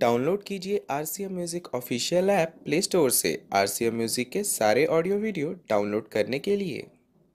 Download कीजिए RCM music official app play store से। RCM music के सारे ऑडियो वीडियो डाउनलोड करने के लिए